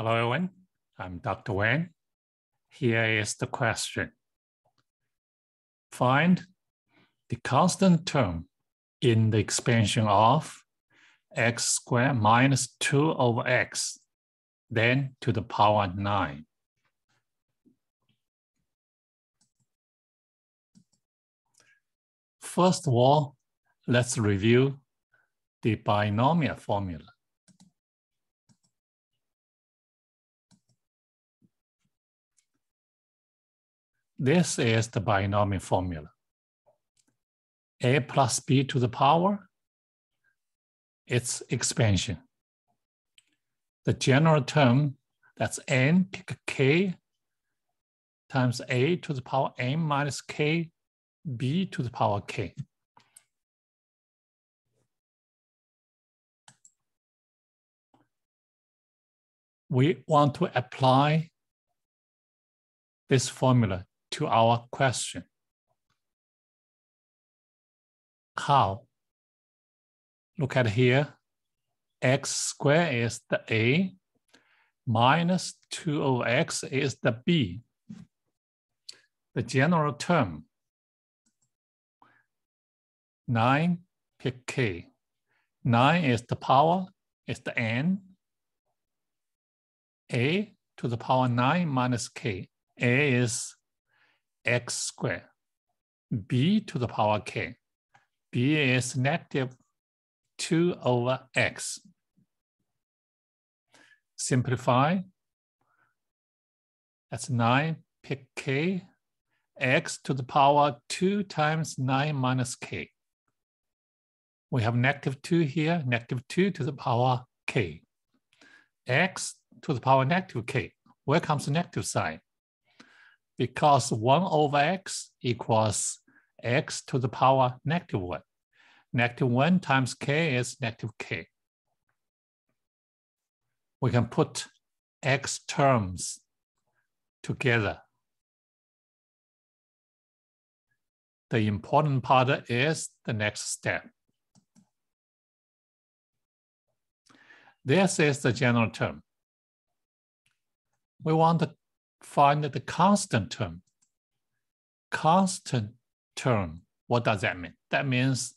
Hello, everyone. I'm Dr. Wang. Here is the question. Find the constant term in the expansion of x squared minus 2 over x, then to the power 9. First of all, let's review the binomial formula. This is the binomial formula. A plus b to the power, its expansion. The general term, that's n, pick k, times a to the power n minus k, b to the power k. We want to apply this formula to our question. How? Look at here. X squared is the a, minus 2 over x is the b. The general term, 9 pick k. 9 is the power, is the n. a to the power 9 minus k. a is x squared, b to the power k. b is negative 2 over x. Simplify. That's 9 pick k, x to the power 2 times 9 minus k. We have negative 2 here, negative 2 to the power k. x to the power negative k. Where comes the negative sign? Because 1 over x equals x to the power negative 1. Negative 1 times k is negative k. We can put x terms together. The important part is the next step. This is the general term. We want to find the constant term. Constant term, what does that mean? That means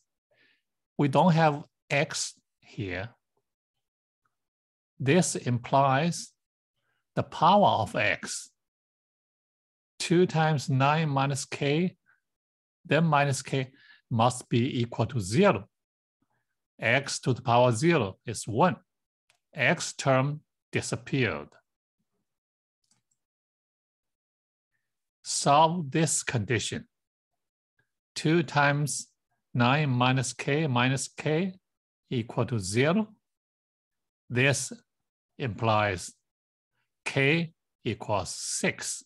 we don't have x here. This implies the power of x. 2 times 9 minus k, then minus k must be equal to 0. X to the power 0 is 1. X term disappeared. Solve this condition. 2 times 9 minus k equal to 0. This implies k equals 6.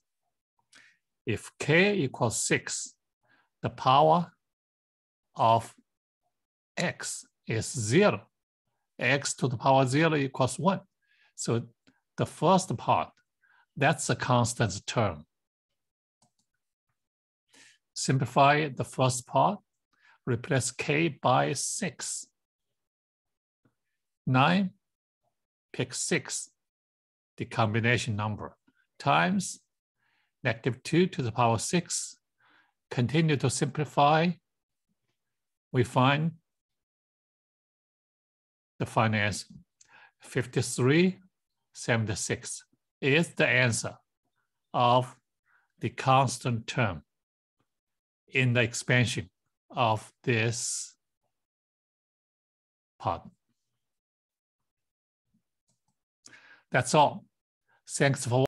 If k equals 6, the power of x is 0. X to the power 0 equals 1. So the first part, that's a constant term. Simplify the first part, replace k by 6. 9, pick 6, the combination number, times negative 2 to the power 6. Continue to simplify. We find the final answer. 5376 is the answer of the constant term in the expansion of this part. That's all. Thanks for watching.